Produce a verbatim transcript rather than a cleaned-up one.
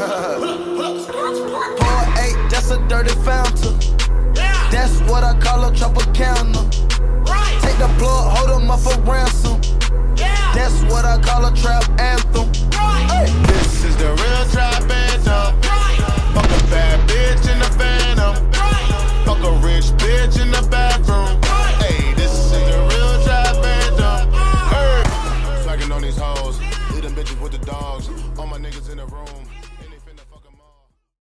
Pour eight, that's a dirty fountain. That's what I call a triple counter. Take the plug, hold 'em up for ransom.